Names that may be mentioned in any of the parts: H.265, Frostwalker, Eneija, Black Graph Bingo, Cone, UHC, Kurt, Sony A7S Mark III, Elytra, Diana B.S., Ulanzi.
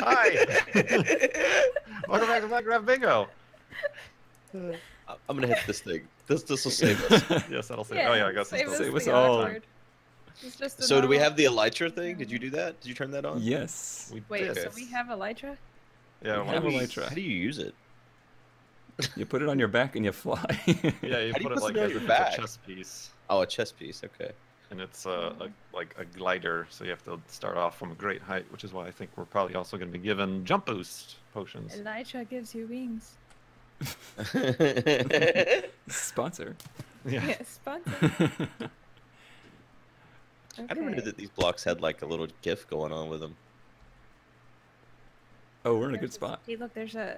Hi! Welcome back to Black Graph Bingo! I'm gonna hit this thing. This will save us. Yes, that'll save us. Oh yeah, I guess that'll save us all. So do we have the Elytra thing? Did you do that? Did you turn that on? Yes. Wait, so we have Elytra? Yeah, we have Elytra. How do you use it? You put it on your back and you fly. Yeah, you put it like on your back. A chess piece. Oh, a chess piece. Okay. And it's like a glider, so you have to start off from a great height, which is why I think we're probably also going to be given jump boost potions. Elytra gives you wings. Sponsor. Yeah. Yeah, sponsor. Okay. I didn't know that these blocks had like a little GIF going on with them. Oh, we're in a good spot. Hey, look, there's a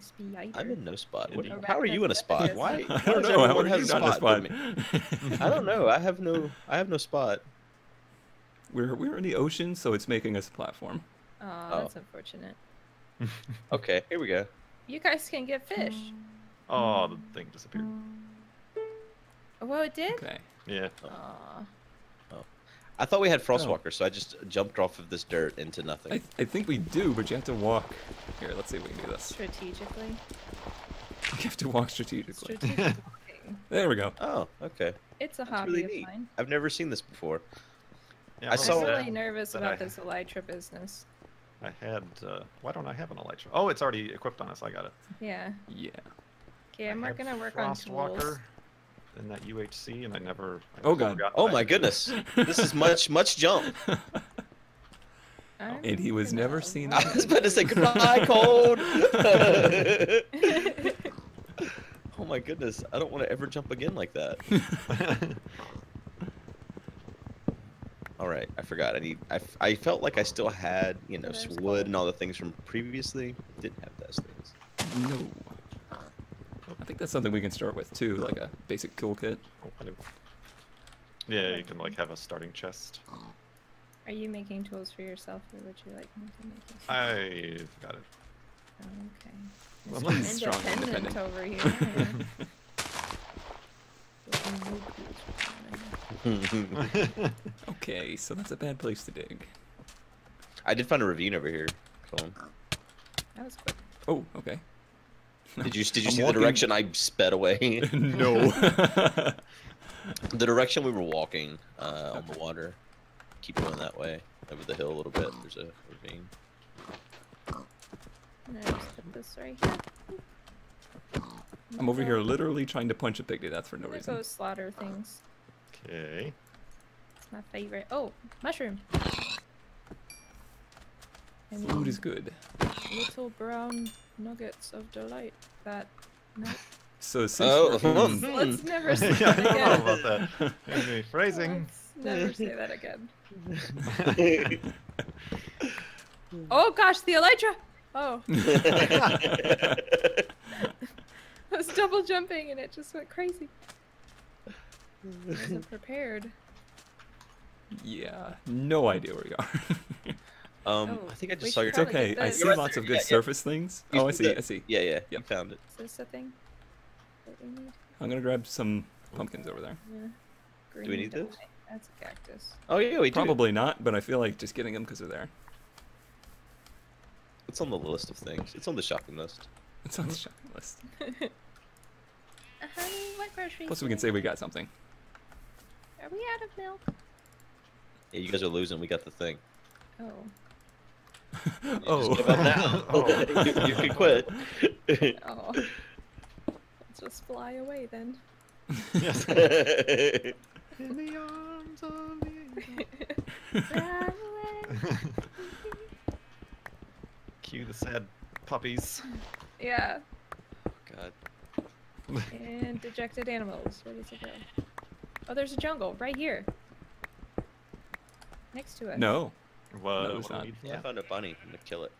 spider. I'm in no spot. How are you in a spot? Why? I don't know. Everyone has a spot. I don't know. I have no spot. We're in the ocean, so it's making us a platform. Oh, that's unfortunate. Okay, here we go. You guys can get fish. Oh, the thing disappeared. Well, it did? Okay. Yeah. Aww. I thought we had Frostwalker, so I just jumped off of this dirt into nothing. I think we do, but you have to walk. Here, let's see if we can do this. Strategically? You have to walk strategically. There we go. Oh, okay. It's a hobby of mine. I've never seen this before. Yeah, I'm really nervous about this Elytra business. I had... why don't I have an Elytra? Oh, it's already equipped on us. I got it. Yeah. Yeah. Okay, I'm going to work on tools. In that UHC, and I never. Oh god! Oh my goodness! This is much jump. And he was never seen. I was about to say goodbye, cold. Oh my goodness! I don't want to ever jump again like that. All right, I forgot. I felt like I still had wood and all the things from previously. Didn't have those things. No. I think that's something we can start with too, like a basic toolkit. Yeah, you can like have a starting chest. Are you making tools for yourself, or would you like me to make this? I forgot it. Okay. Well, I'm strong independent over here. Okay, so that's a bad place to dig. I did find a ravine over here. Cool. That was quick. Oh, okay. No. Did you see the direction I sped away? No. The direction we were walking on the water. Keep going that way. Over the hill a little bit. There's a ravine. And I just put this right here. I'm over here literally trying to punch a piggy. That's for no reason. Those slaughter things. Okay. It's my favorite. Oh, mushroom. Food is good. Little brown nuggets of delight that. Nope. So since let's never say that again. I don't know about that. Anyway, phrasing. Let's never say that again. Oh gosh, the Elytra! Oh. I was double jumping and it just went crazy. I wasn't prepared. Yeah, no idea where we are. I think I just saw your... It's okay, I see lots of good surface things. Oh, I see. Yeah, you found it. Is this a thing that we need? I'm gonna grab some pumpkins over there. Yeah. Do we need those? That's a cactus. Oh yeah, we do. Probably not, but I feel like just getting them because they're there. It's on the list of things. It's on the shopping list. It's on the shopping list. Plus we can say we got something. Are we out of milk? Yeah, you guys are losing. We got the thing. Oh. You can quit. Oh. Let's just fly away then. Yes. In the arms of the angel. Cue the sad puppies. Yeah. Oh, God. And dejected animals. Where does it go? Oh, there's a jungle right here. Next to it. No. Whoa, no, yeah. I found a bunny. I'm gonna kill it.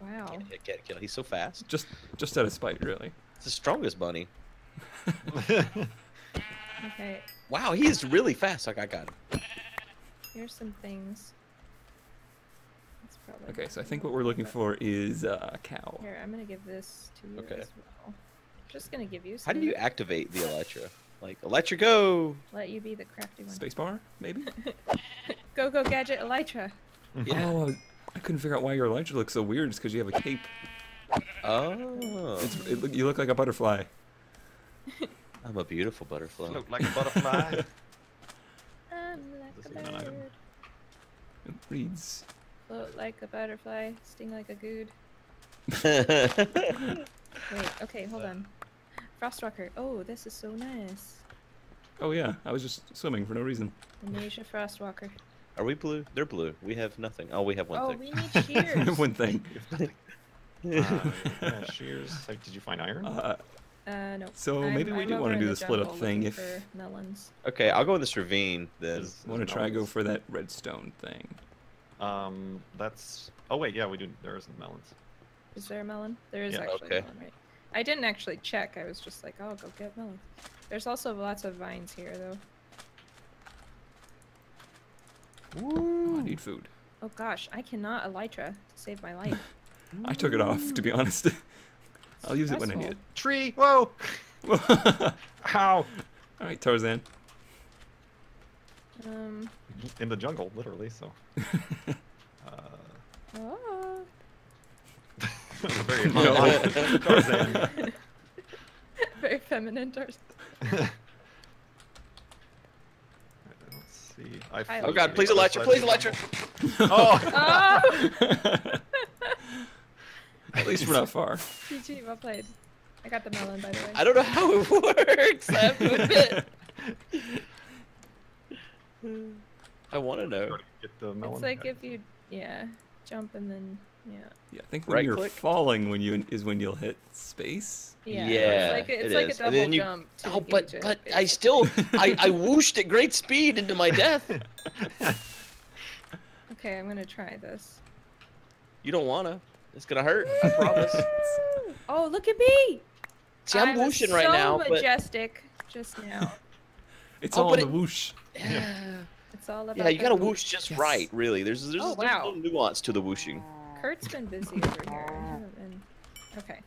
Wow. Can't kill it. He's so fast. Just out of spite, really. It's the strongest bunny. Okay. Wow, he is really fast. Like I got him. Here's some things. That's probably okay. So I think what we're looking for is a cow. Here, I'm gonna give this to you as well. I'm just gonna give you some. How do you activate the Elytra? Like, Elytra, go! Let you be the crafty one. Spacebar, maybe? Go, go, gadget, Elytra. Yeah. Oh, I I couldn't figure out why your Elytra looks so weird. It's because you have a cape. Oh. You look like a butterfly. I'm a beautiful butterfly. You look like a butterfly. I'm like a bird. It reads. Float like a butterfly, sting like a goud. Wait, okay, hold on. Frostwalker. Oh, this is so nice. Oh yeah, I was just swimming for no reason. Eneija Frostwalker. Are we blue? They're blue. We have nothing. Oh, we have one thing. Oh, we need shears. We have one thing. Shears. So, did you find iron? No. So maybe we do want to do the split up thing if. Melons. Okay, I'll go in this ravine then. Want to try go for that redstone thing? That's. Oh wait, yeah, we do. There isn't melons. Is there a melon? There is actually a melon, right? I didn't actually check. I was just like, oh, go get melons. There's also lots of vines here, though. Ooh. I need food. Oh gosh, I cannot Elytra to save my life. I took it off, to be honest. I'll use it when I need it. Tree! Whoa! Ow! Alright, Tarzan. In the jungle, literally, so. Oh. Very feminine Tarzan. Very feminine Tarzan. Oh god, please Elytra, please Elytra! Oh! At least we're not far. GG, well played. I got the melon, by the way. I don't know how it works! I have to admit. I want to know. It's like if you, jump and then, Yeah, I think when you're falling when you'll hit space. Yeah, it's like a double jump. Oh, but I still I whooshed at great speed into my death. Okay, I'm gonna try this. You don't wanna. It's gonna hurt. I promise. Oh, look at me! See, I'm whooshing right now. So majestic, just now. It's all the whoosh. Yeah. It's all about. Yeah, you gotta whoosh just right. Really, there's no nuance to the whooshing. Kurt's been busy over here. I haven't been. Okay.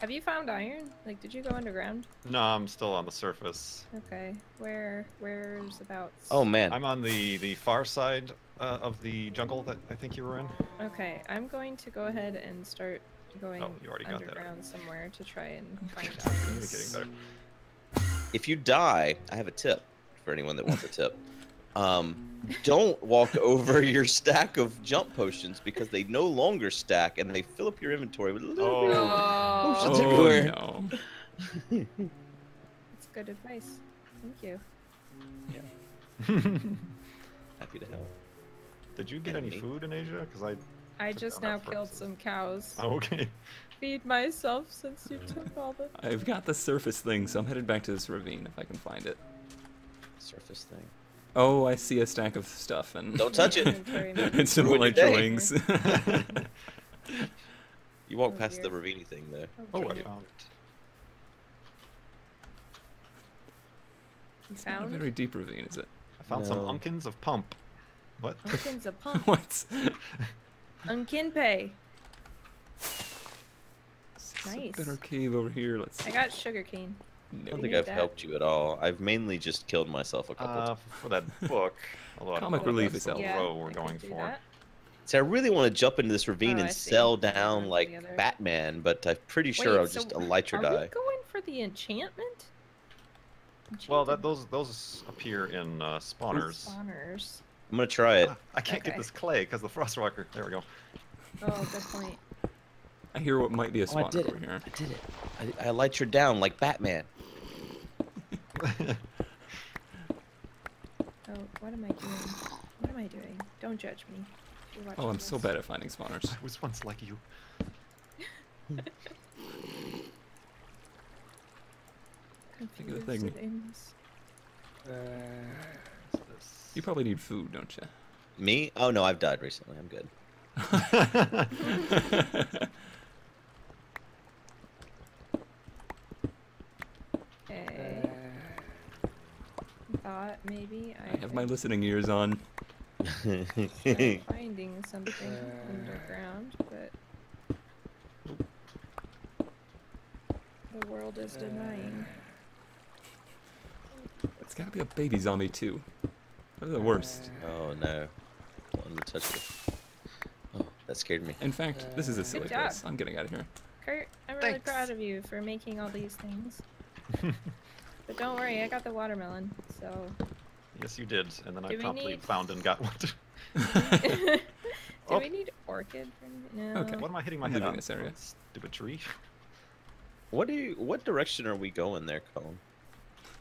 Have you found iron? Like, did you go underground? No, I'm still on the surface. Okay. Where's about? Oh man. I'm on the far side of the jungle that I think you were in. Okay. I'm going to go ahead and start going underground somewhere to try and find out. If you die, I have a tip for anyone that wants a tip. Don't walk over your stack of jump potions because they no longer stack and they fill up your inventory with a little bit of potions everywhere. No. That's good advice. Thank you. Yeah. Happy to help. Did you get any food, Eneija? Because I just now killed some cows. Oh, okay. Feed myself since you took all the. I've got the surface thing, so I'm headed back to this ravine if I can find it. Surface thing. Oh, I see a stack of stuff and don't touch it. And some Elytra wings. You walk past the ravine thing there. Oh, I found it. It's not a very deep ravine, is it? I found some unkins of pump. What? Unkins of pump. What? Unkin pay. Nice. Better cave over here. Let's see. I got sugar cane. I don't think I've helped you at all. I've mainly just killed myself a couple times. For that book. Comic relief is the row we're going for. See, I really want to jump into this ravine and sell down like Batman, but I'm pretty sure I'll just Elytra die. Are we going for the enchantment? Well, those appear in spawners. Spawners. I'm going to try it. I can't get this clay because the Frostwalker. There we go. Oh, good point. I hear what might be a spawner over here. I did it. I Elytra down like Batman. What am I doing? What am I doing? Don't judge me. Oh, I'm so bad at finding spawners. I was once like you. Think of the thing. You probably need food, don't you? Me? Oh no, I've died recently. I'm good. Okay. Thought maybe I have my listening ears on. Finding something underground, but the world is denying. It's gotta be a baby zombie too. They're the worst. Oh no! Don't touch it. Oh, That scared me. In fact, this is a silly place. I'm getting out of here. Kurt, I'm really proud of you for making all these things. But don't worry, I got the watermelon, so... Yes, you did, and then I promptly found and got one. Do we need orchid? No. Okay. What am I hitting my head on? This area. Stupid tree. What do you? What direction are we going there, Colin?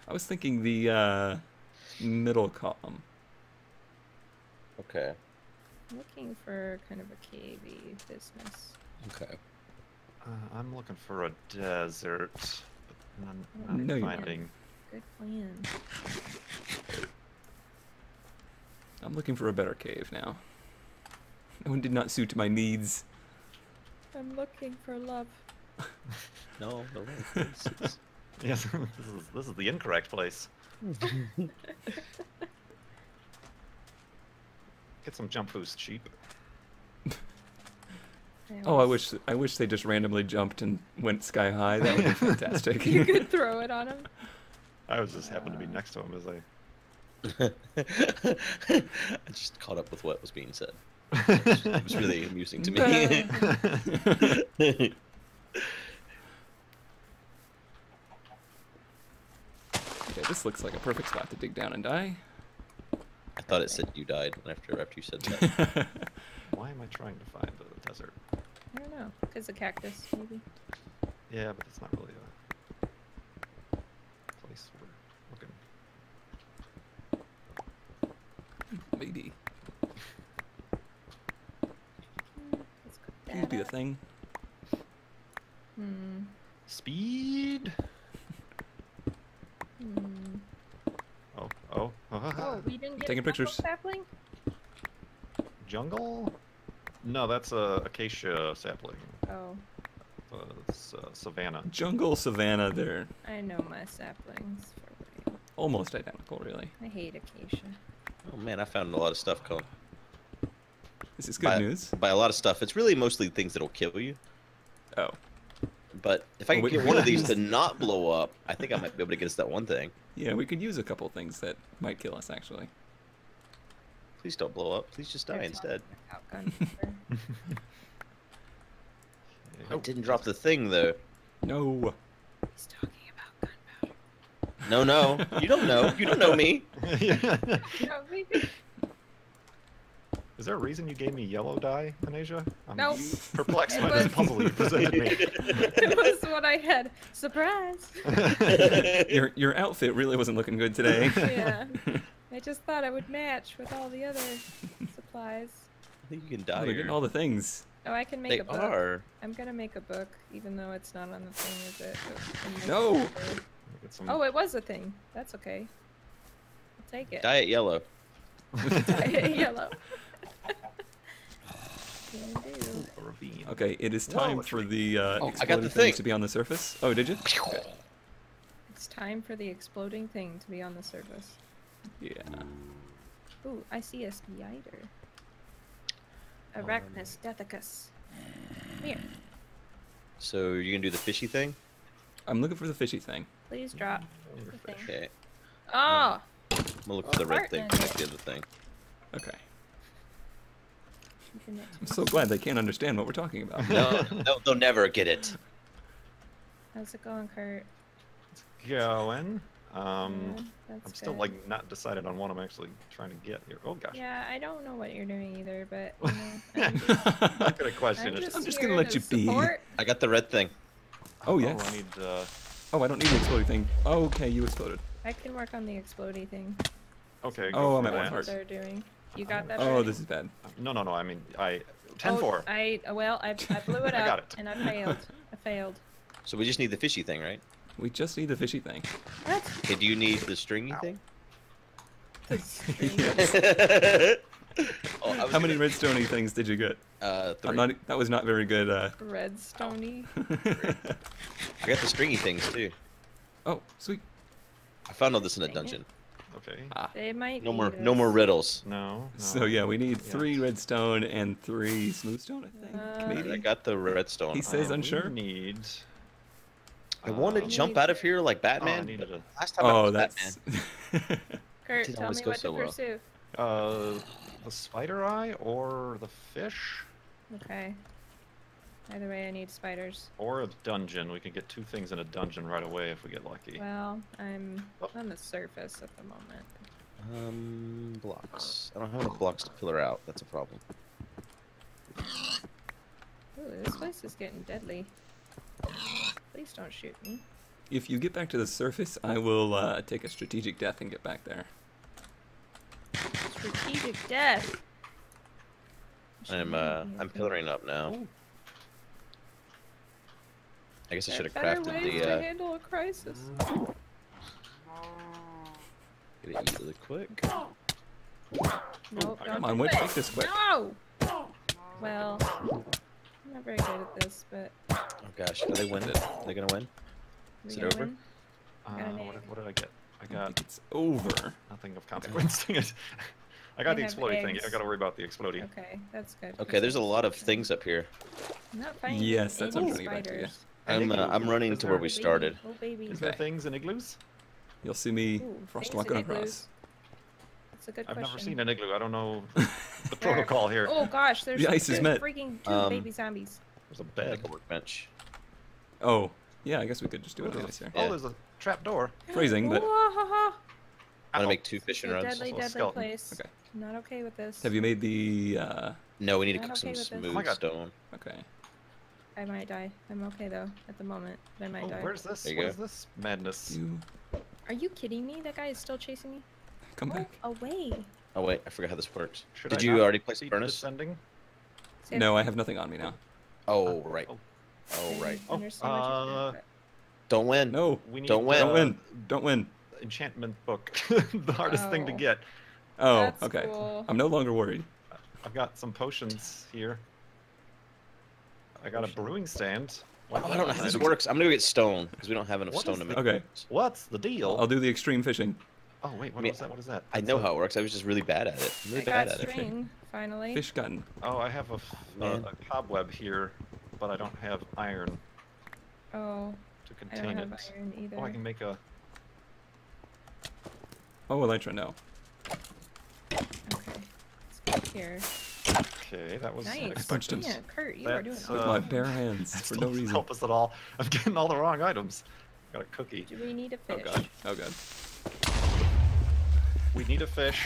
I was thinking the middle column. Okay. I'm looking for kind of a cavey business. Okay. I'm looking for a desert, but I'm finding. Good plan. I'm looking for a better cave now. That one did not suit my needs. I'm looking for love. No, the wrong place. Yes, this is the incorrect place. Get some jump boost, sheep. Oh, I wish they just randomly jumped and went sky high. That would be fantastic. You could throw it on them. I was just happened to be next to him as I just caught up with what was being said. It was really amusing to me. Okay, this looks like a perfect spot to dig down and die. I thought it said you died after you said that. Why am I trying to find the desert? I don't know. Because a cactus, maybe. Yeah, but it's not really a place we're looking. Maybe. Let's go that would be the thing. Hmm. Speed. Hmm. Oh, we didn't get taking pictures. Sapling? Jungle? No, that's a acacia sapling. Oh. It's savanna. Jungle, savanna, there. I know my saplings. For real. Almost identical, really. I hate acacia. Oh man, I found a lot of stuff, Colin. This is good news. By a lot of stuff, it's really mostly things that'll kill you. Oh. But if I can get one of these to not blow up, I think I might be able to get us that one thing. Yeah, we could use a couple things that might kill us, actually. Please don't blow up. Please just die instead. I didn't drop the thing, though. No. He's talking about gunpowder. No, no. You don't know. You don't know me. Is there a reason you gave me yellow dye, Eneija? I'm perplexed by this puzzle you presented me. It was what I had. Surprise! Your outfit really wasn't looking good today. Yeah. I just thought I would match with all the other supplies. I think you can dye you're getting all the things. Oh, I can make a book. I'm going to make a book, even though it's not on the thing, is it? No! Oh, it was a thing. That's okay. I'll take it. Dye it yellow. Dye it yellow. Okay, it is time for the exploding thing to be on the surface. Oh, did you? Okay. It's time for the exploding thing to be on the surface. Yeah. Ooh, I see a spider. Arachnus dethicus. Here. So you're gonna do the fishy thing? I'm looking for the fishy thing. Please drop the thing. Okay. Oh. I'm gonna look for the red thing. Like the other thing. Okay. I'm so glad they can't understand what we're talking about. No, they'll never get it. How's it going, Kurt? It's going. Yeah, I'm still like not decided on what I'm actually trying to get here. Oh gosh. Yeah, I don't know what you're doing either, but you know, I'm not gonna question it. I'm just gonna let you be. I got the red thing. Oh yes. Oh, I need, I don't need the exploding thing. Oh, okay, you exploded. I can work on the exploding thing. Okay. Oh, I'm at one heart. You got that? Oh, this is bad. No. I mean, I 10-4. I blew it up and I failed. So we just need the fishy thing, right? We just need the fishy thing. What? Okay, do you need the stringy thing? The stringy. How many redstoney things did you get? 3. That was not very good. Redstoney. I got the stringy things too. Oh, sweet. I found all this in a dungeon. Okay. They might no more riddles. No. So yeah, we need 3 redstone and 3 smoothstone, I think. Maybe. I got the redstone. He says unsure. I want to jump out of here like Batman. Last time I was Batman. Kurt, tell me what to pursue. The spider eye or the fish? Okay. Either way, I need spiders. Or a dungeon. We can get two things in a dungeon right away if we get lucky. Well, I'm on the surface at the moment. Blocks. I don't have enough blocks to pillar out. That's a problem. Ooh, this place is getting deadly. Please don't shoot me. If you get back to the surface, I will take a strategic death and get back there. Strategic death. I'm pillaring up now. Ooh. I guess I should have crafted the. To handle a crisis. Get it easily quick. Nope, come on, wait, take this quick. No. Well, I'm not very good at this, but. Oh gosh, are they winning? Are they gonna win? Is it over? What did I get? I got it's over. Nothing of consequence. I got the exploding thing. I gotta worry about the exploding. Okay, that's good. Okay, there's a lot of things up here. I'm not finding yes, that's what I'm trying to get back to. Yeah. I'm running to where we started. Oh, baby. Is there things in igloos? You'll see me Frostwalker across. That's a good question. I've never seen an igloo. I don't know the protocol here. Oh gosh, there's the ice is met. Freaking two baby zombies. There's a bed. Like a workbench. Oh, yeah. I guess we could just do it on ice here. Oh, there's a trap door. Freezing, but. I'm gonna make two fishing rods. Deadly place. Okay. Not okay with this. Have you made the? No, we need to cook some smooth stone. Okay. I might die. I'm okay though at the moment. But I might die. Where's this? Where's this madness? Are you kidding me? That guy is still chasing me. Come back. Away. Oh wait, I forgot how this works. Did you already place the furnace? No, I have nothing on me now. Oh right. Oh right. Don't win. No. Don't win. Don't win. Don't win. Enchantment book. The hardest thing to get. Oh, okay. I'm no longer worried. I've got some potions here. I got a brewing stand. Well, I don't know how this works. I'm gonna get stone because we don't have enough stone to make. Okay. What's the deal? I'll do the extreme fishing. Oh wait, what is that? What is that? I know how it works. I was just really bad at it. I'm really bad at it. Finally. Fish gun. Oh, I have a cobweb here, but I don't have iron. Oh. To contain I don't have it. Iron either. Oh, I can make a. Oh, Elytra, no. Okay. Let's go here. Okay, that was nice. I punched him. Yeah, Kurt, you were doing that with my bare hands for no reason. Help us at all. I'm getting all the wrong items. Got a cookie. Do we need a fish? Oh god. Oh god. We need a fish.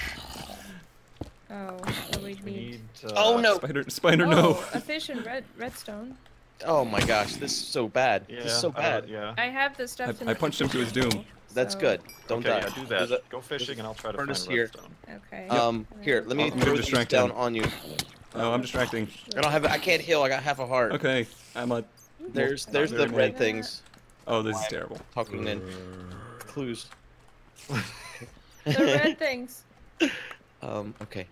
Oh, so we need. Oh no! Spider, no! A fish and redstone. Oh my gosh, this is so bad. Yeah, this is so bad. Yeah. I have the stuff. I punched him to his doom. That's good. Don't die. Yeah, do that. Go fishing, and I'll try to find redstone. Okay. Here, let me throw these down on you. No, I'm distracting. I don't have. I can't heal. I got half a heart. Okay. I'm a. There's the red things. Oh, this is terrible. Talking in clues. The red things. Okay.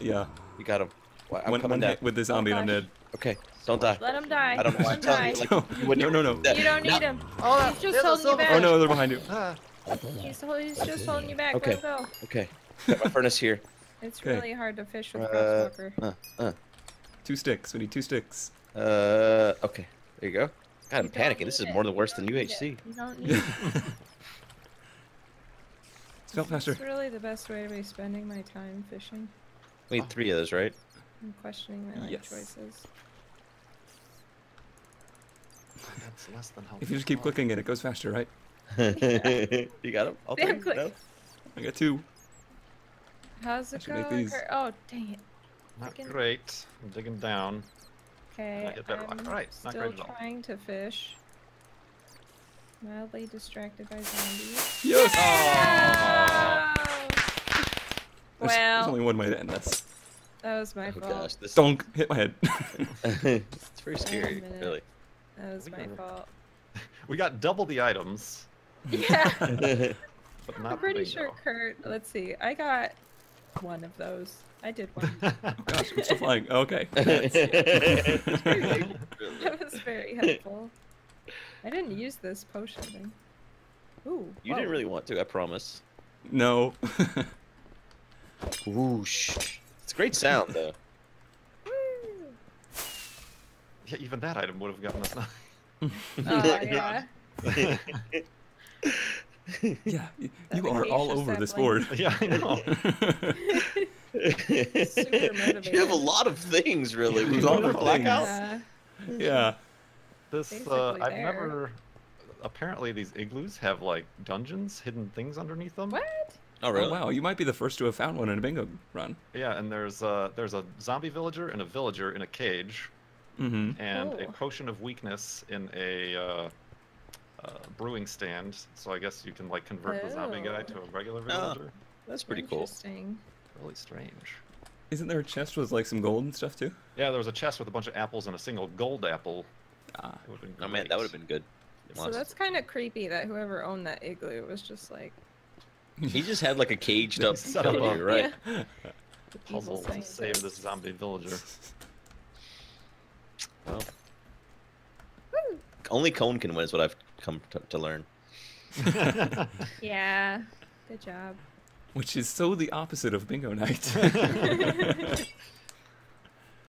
Yeah. You got him. I'm coming down with this zombie, and I'm dead. Okay. Don't die. Let him die. I don't want to die. Like, no. You don't need him. Oh, he's just holding you back. Oh no, they're behind you. He's just holding you back. Okay. Let him go. Okay. Got my furnace here. It's really hard to fish with Frostwalker. Two sticks. We need two sticks. Okay. There you go. God, I'm panicking. This is more than worse than UHC. You don't need it. Still faster. It's really the best way to be spending my time fishing. We need three of those, right? I'm questioning my life choices. That's less than helpful. If you just keep clicking it, it goes faster, right? You got him? I'll take it. I got two. How's it going? Oh, dang it. Not great. I'm digging down. Okay, I'm still trying to fish. Mildly distracted by zombies. Yes! Oh! There's only one way to end this. That was my fault. Gosh, this donk hit my head. It's very scary, really. That was my fault. We got double the items. Yeah. But not I'm pretty sure, Kurt. Let's see. I got one of those. I did one. Oh gosh, I'm still flying. Okay. That was very helpful. I didn't use this potion thing. Ooh. You didn't really want to, I promise. No. Whoosh. It's a great sound, though. Yeah, even that item would have gotten us. Oh, yeah. Yeah, you are all over this board. Yeah, I know. Super motivated. You have a lot of things, really. With all the blackouts. Yeah. Yeah. This I've never. Apparently, these igloos have like dungeons, hidden things underneath them. What? Oh, really? Oh, wow, you might be the first to have found one in a bingo run. Yeah, and there's a zombie villager and a villager in a cage, and a potion of weakness in a brewing stand. So I guess you can like convert the zombie guy to a regular villager. That's pretty cool. Really strange. Isn't there a chest with like some gold and stuff too? Yeah, there was a chest with a bunch of apples and a single gold apple. Ah, oh man, that would have been good. So that's kind of creepy that whoever owned that igloo was just like. He just had like a caged up zombie, right? Yeah. Puzzle to save this zombie villager. Well, only Cone can win is what I've come to learn. Yeah, good job. Which is so the opposite of bingo night.